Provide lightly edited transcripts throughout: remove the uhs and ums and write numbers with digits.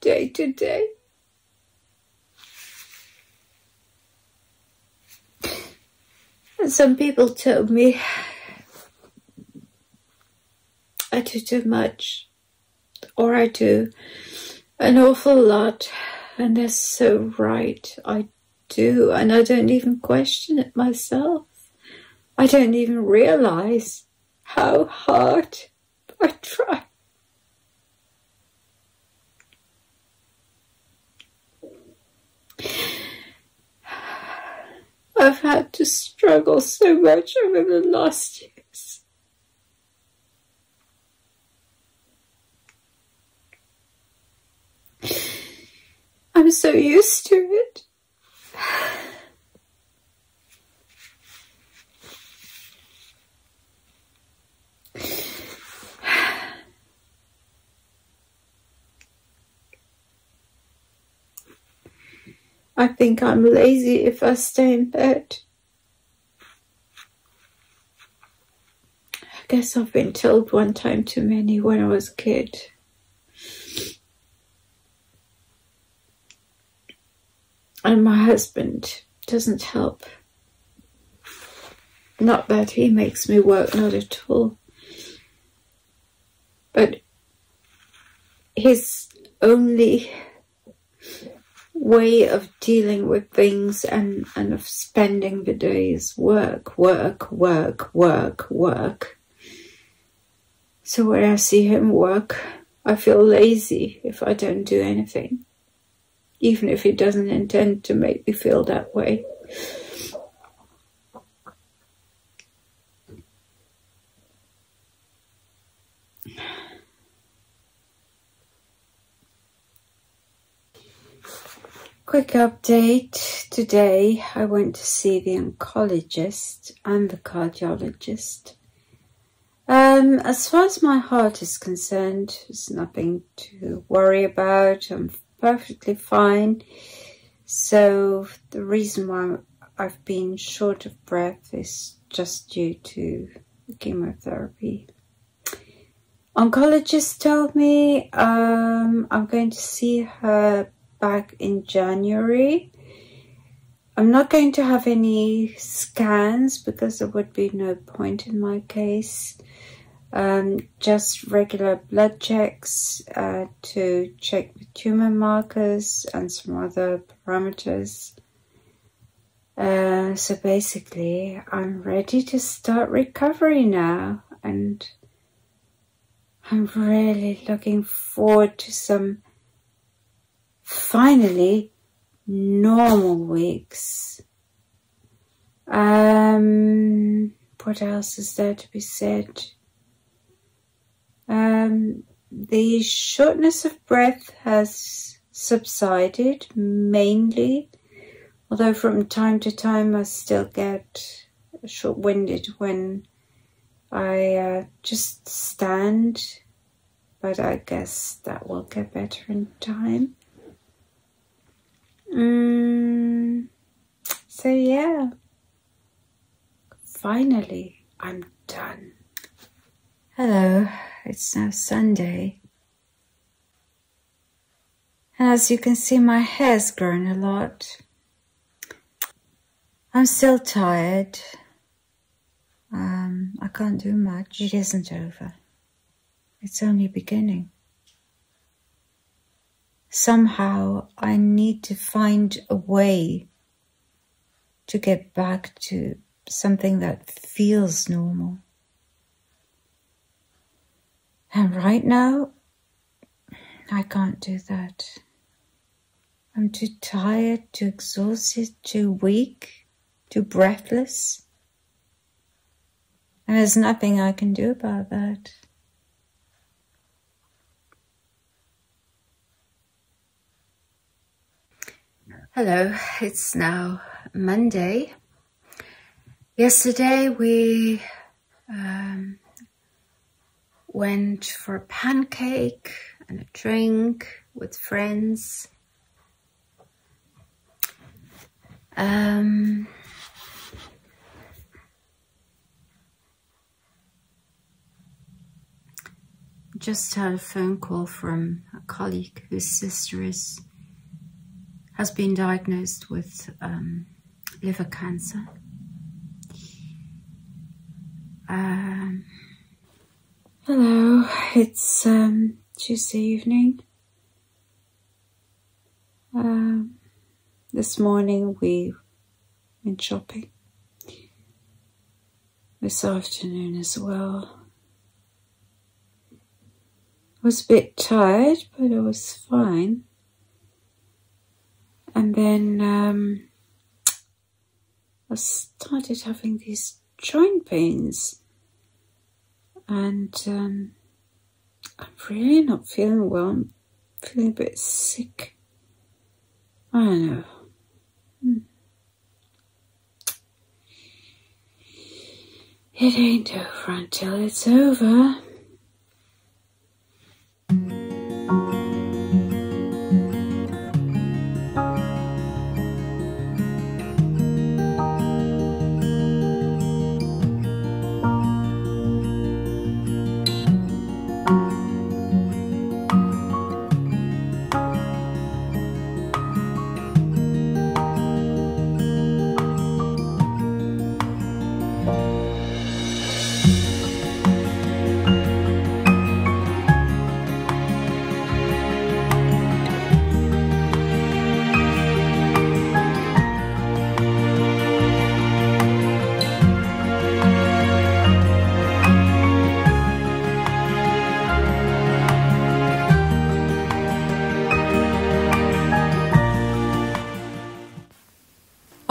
day to day. And some people told me I do too much, or I do an awful lot, and they're so right. I do, and I don't even question it myself. I don't even realize how hard I try. I've had to struggle so much over the last years. I'm so used to it. I think I'm lazy if I stay in bed. I guess I've been told one time too many when I was a kid. And my husband doesn't help. Not that he makes me work, not at all. But his only way of dealing with things and of spending the days work. So when I see him work, I feel lazy if I don't do anything, even if he doesn't intend to make me feel that way. Quick update. Today I went to see the oncologist and the cardiologist. As far as my heart is concerned, there's nothing to worry about. I'm perfectly fine. So the reason why I've been short of breath is just due to chemotherapy. Oncologist told me I'm going to see her back in January. I'm not going to have any scans because there would be no point in my case. Just regular blood checks to check the tumor markers and some other parameters. So basically, I'm ready to start recovery now, and I'm really looking forward to some finally normal weeks. What else is there to be said? The shortness of breath has subsided mainly, although from time to time I still get short-winded when I just stand, but I guess that will get better in time. So yeah, finally I'm done. Hello, it's now Sunday, and as you can see, my hair's grown a lot. I'm still tired. I can't do much. It isn't over. It's only beginning. Somehow I need to find a way to get back to something that feels normal. And right now, I can't do that. I'm too tired, too exhausted, too weak, too breathless. And there's nothing I can do about that. Hello, it's now Monday. Yesterday we went for a pancake and a drink with friends. Just had a phone call from a colleague whose sister has been diagnosed with liver cancer. Hello, it's Tuesday evening. This morning we went shopping. This afternoon as well. I was a bit tired, but I was fine. And then I started having these joint pains, and I'm really not feeling well. I'm feeling a bit sick. I don't know. It ain't over until it's over.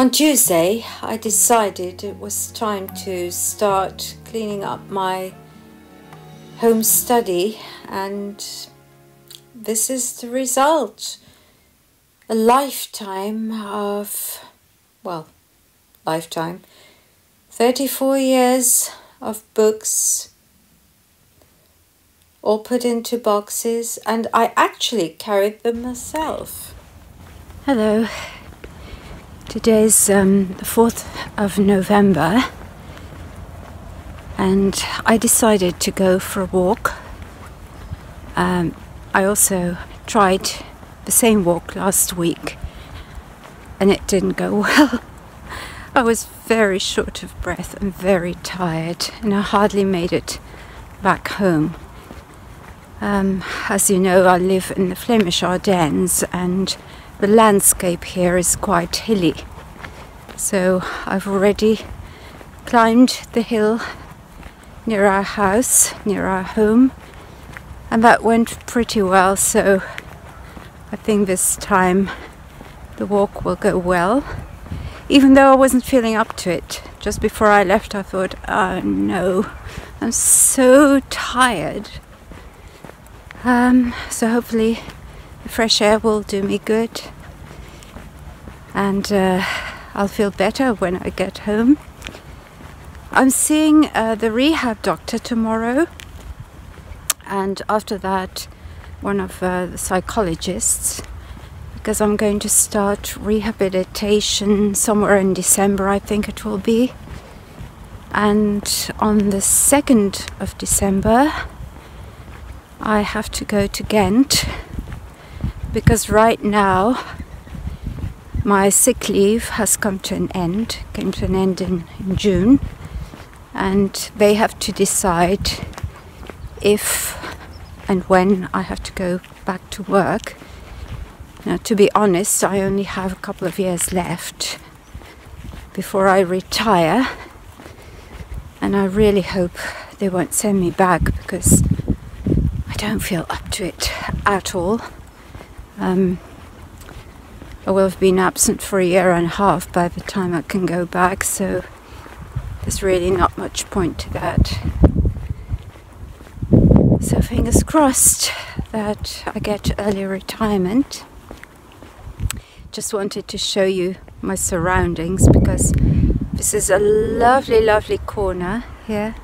On Tuesday, I decided it was time to start cleaning up my home study, and this is the result. A lifetime of, well, 34 years of books, all put into boxes, and I actually carried them myself. Hello. Today's the 4th of November, and I decided to go for a walk. I also tried the same walk last week, and it didn't go well. I was very short of breath and very tired, and I hardly made it back home. As you know, I live in the Flemish Ardennes, and the landscape here is quite hilly, so I've already climbed the hill near our house, near our home, and that went pretty well, so I think this time the walk will go well, even though I wasn't feeling up to it. Just before I left I thought, oh no, I'm so tired. So hopefully the fresh air will do me good, and I'll feel better when I get home. I'm seeing the rehab doctor tomorrow, and after that one of the psychologists, because I'm going to start rehabilitation somewhere in December, I think it will be. And on the 2nd of December I have to go to Ghent, because right now my sick leave has come to an end, in June, and they have to decide if and when I have to go back to work. Now, to be honest, I only have a couple of years left before I retire, and I really hope they won't send me back, because I don't feel up to it at all. I will have been absent for a year and a half by the time I can go back, so there's really not much point to that. So fingers crossed that I get early retirement. Just wanted to show you my surroundings, because this is a lovely, lovely corner here.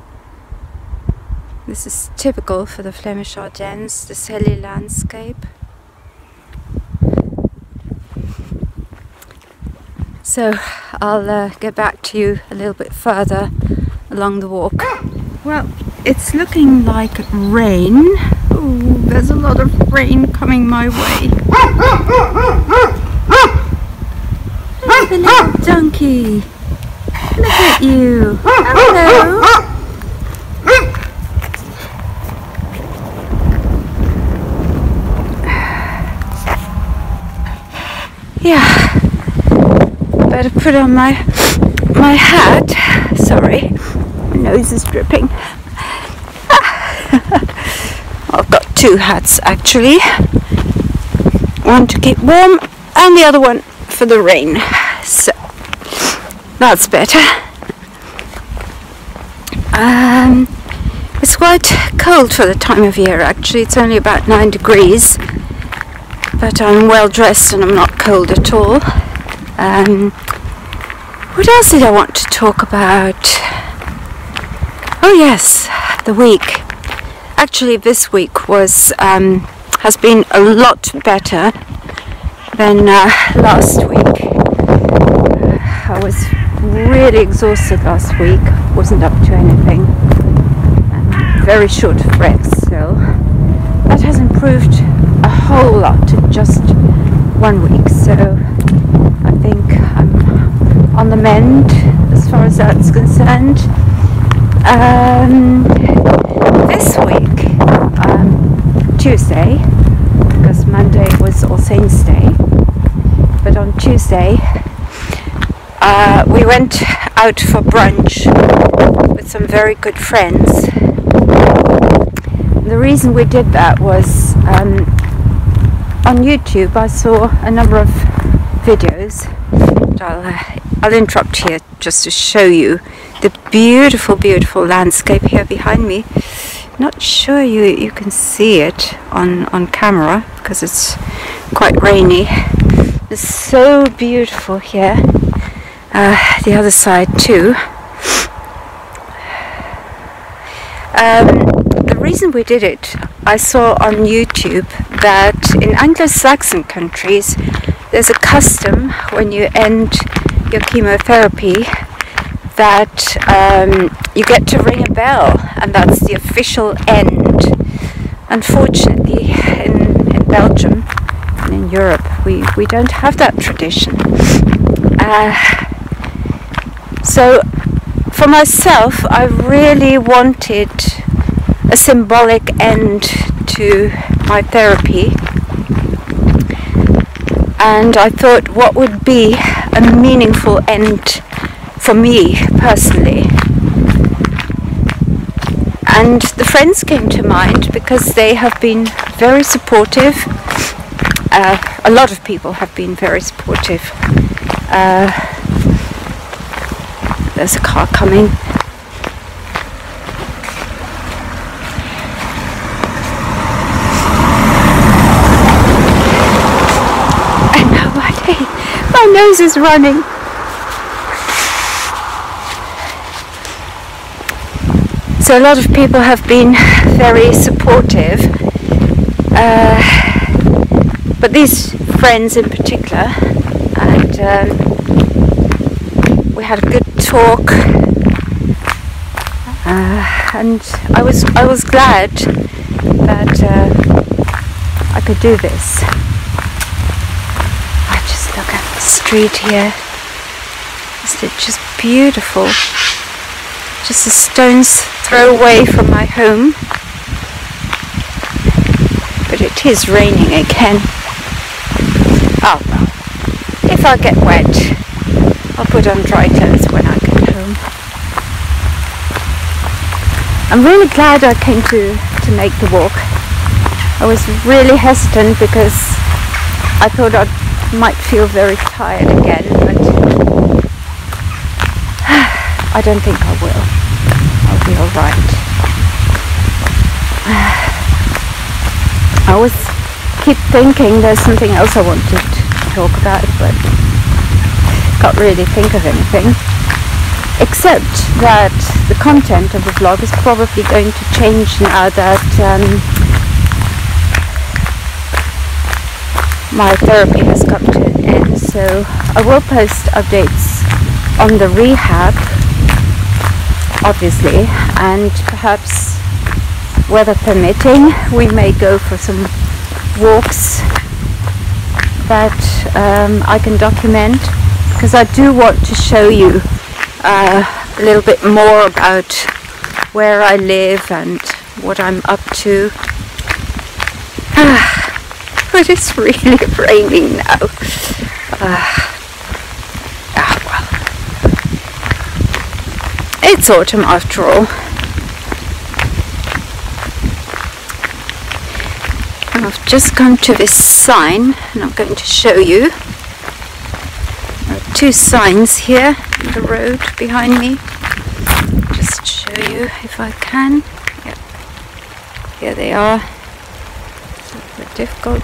This is typical for the Flemish Ardennes, this hilly landscape. So I'll get back to you a little bit further along the walk. Well, it's looking like rain Oh, there's a lot of rain coming my way. Oh, the little donkey. Look at you. Hello. Yeah, better put on my hat. Sorry, my nose is dripping. I've got two hats actually. One to keep warm and the other one for the rain. So that's better. It's quite cold for the time of year actually. It's only about 9 degrees. But I'm well dressed and I'm not cold at all. What else did I want to talk about? Oh yes, the week. Actually this week was has been a lot better than last week. I was really exhausted last week. Wasn't up to anything. Very short of breath still. That has improved a whole lot in just 1 week, so I think I'm on the mend as far as that's concerned. This week, Tuesday, because Monday was All Saints Day, but on Tuesday we went out for brunch with some very good friends. The reason we did that was on YouTube I saw a number of videos. I'll interrupt here just to show you the beautiful, beautiful landscape here behind me. Not sure you can see it on camera because it's quite rainy. It's so beautiful here. The other side too. The reason we did it, I saw on YouTube that in Anglo-Saxon countries there's a custom when you end your chemotherapy that you get to ring a bell, and that's the official end. Unfortunately in Belgium and in Europe we don't have that tradition. So for myself I really wanted a symbolic end to my therapy, and I thought what would be a meaningful end for me personally, and the friends came to mind because they have been very supportive. A lot of people have been very supportive. There's a car coming. My nose is running. So a lot of people have been very supportive, but these friends in particular, and we had a good talk, and I was glad that I could do this. Look at the street here. Isn't it just beautiful? Just a stone's throw away from my home. But it is raining again. Oh well. If I get wet, I'll put on dry clothes when I get home. I'm really glad I came to make the walk. I was really hesitant because I thought I'd might feel very tired again, but I don't think I will. I'll be alright. I always keep thinking there's something else I wanted to talk about, but can't really think of anything, except that the content of the vlog is probably going to change now that my therapy has come to an end, so I will post updates on the rehab, obviously, and perhaps weather permitting, we may go for some walks that I can document, because I do want to show you a little bit more about where I live and what I'm up to. But it's really raining now. Well, it's autumn after all. And I've just come to this sign, and I'm going to show you. There are two signs here on the road behind me. Just show you if I can. Yep. Here they are. Difficult.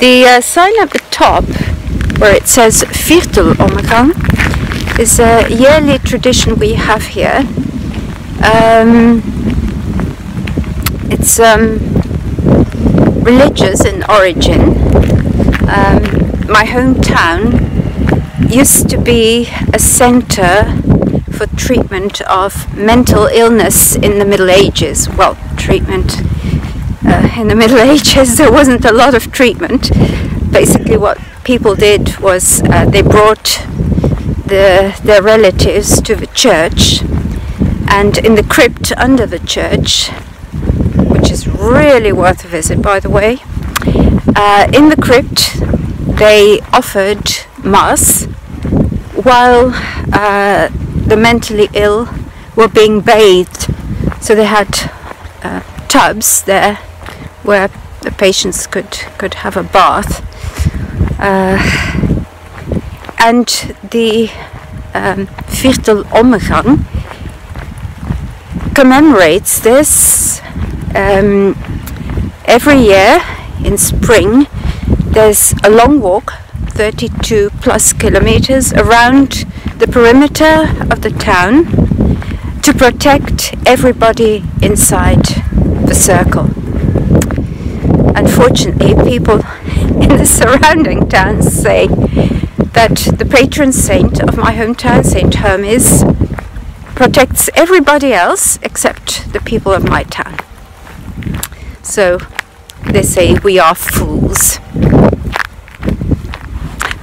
The sign at the top where it says Viertel Omgang is a yearly tradition we have here. It's religious in origin. My hometown used to be a center for treatment of mental illness in the Middle Ages. Well, treatment. In the Middle Ages there wasn't a lot of treatment. Basically what people did was they brought their relatives to the church, and in the crypt under the church, which is really worth a visit by the way, in the crypt they offered mass while the mentally ill were being bathed. So they had tubs there where the patients could have a bath, and the Viertel Omgang commemorates this. Every year in spring there's a long walk, 32+ kilometers, around the perimeter of the town to protect everybody inside the circle. Unfortunately, people in the surrounding towns say that the patron saint of my hometown, Saint Hermes, protects everybody else except the people of my town. So they say we are fools.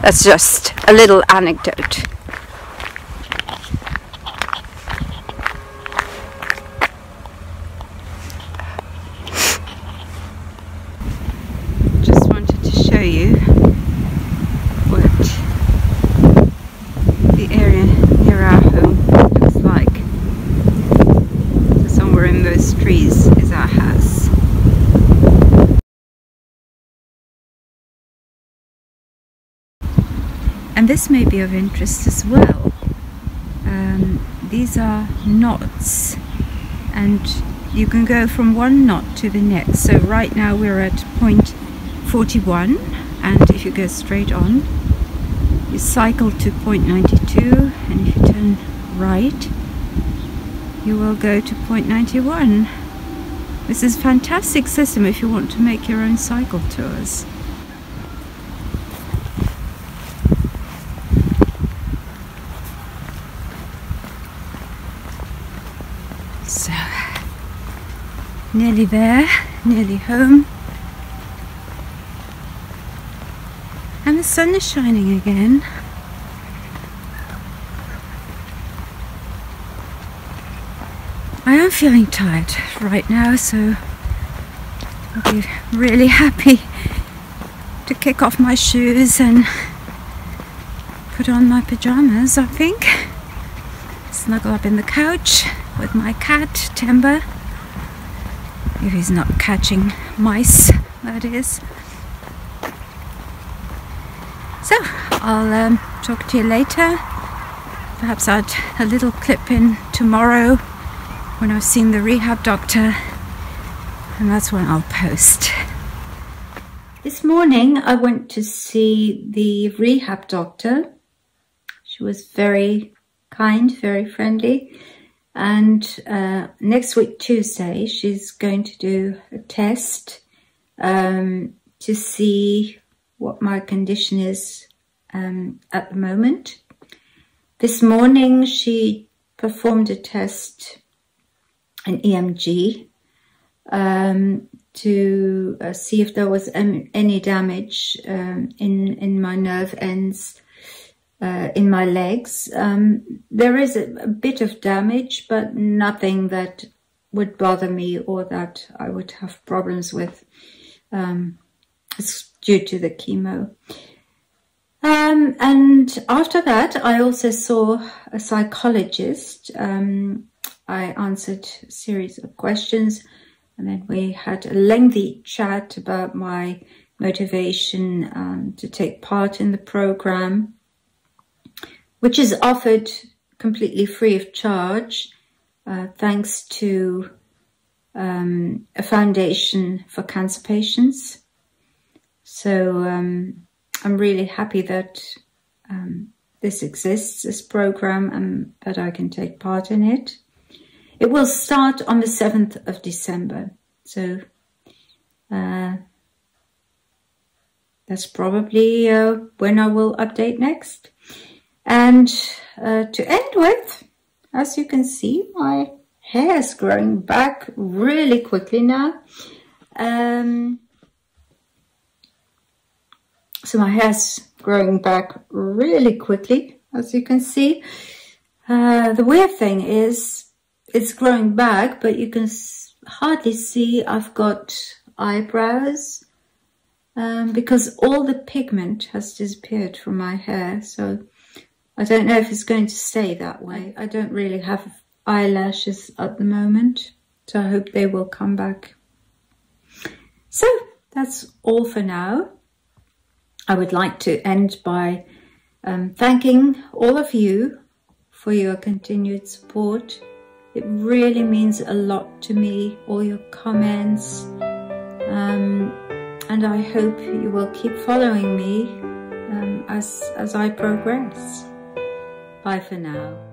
That's just a little anecdote. You what the area near our home looks like. So somewhere in those trees is our house. And this may be of interest as well. These are knots, and you can go from one knot to the next. So right now we're at point 41, and if you go straight on you cycle to point 92, and if you turn right you will go to point 91. This is a fantastic system if you want to make your own cycle tours. So nearly there, nearly home. And the sun is shining again. I am feeling tired right now, so I'll be really happy to kick off my shoes and put on my pajamas, I think. Snuggle up in the couch with my cat, Timber. If he's not catching mice, that is. So, I'll talk to you later. Perhaps I'll add a little clip in tomorrow when I've seen the rehab doctor, and that's when I'll post. This morning I went to see the rehab doctor. She was very kind, very friendly, and next week Tuesday she's going to do a test to see what my condition is at the moment. This morning she performed a test an EMG to see if there was any damage in my nerve ends, in my legs. There is a bit of damage, but nothing that would bother me or that I would have problems with. It's due to the chemo. And after that, I also saw a psychologist. I answered a series of questions, and then we had a lengthy chat about my motivation to take part in the program, which is offered completely free of charge, thanks to a foundation for cancer patients. So I'm really happy that this exists, this program, and that I can take part in it. It will start on the 7th of December. So that's probably when I will update next. And to end with, as you can see, my hair is growing back really quickly now. So my hair's growing back really quickly, as you can see. The weird thing is, it's growing back, but you can hardly see I've got eyebrows because all the pigment has disappeared from my hair. So I don't know if it's going to stay that way. I don't really have eyelashes at the moment, so I hope they will come back. So that's all for now. I would like to end by thanking all of you for your continued support. It really means a lot to me, all your comments. And I hope you will keep following me as I progress. Bye for now.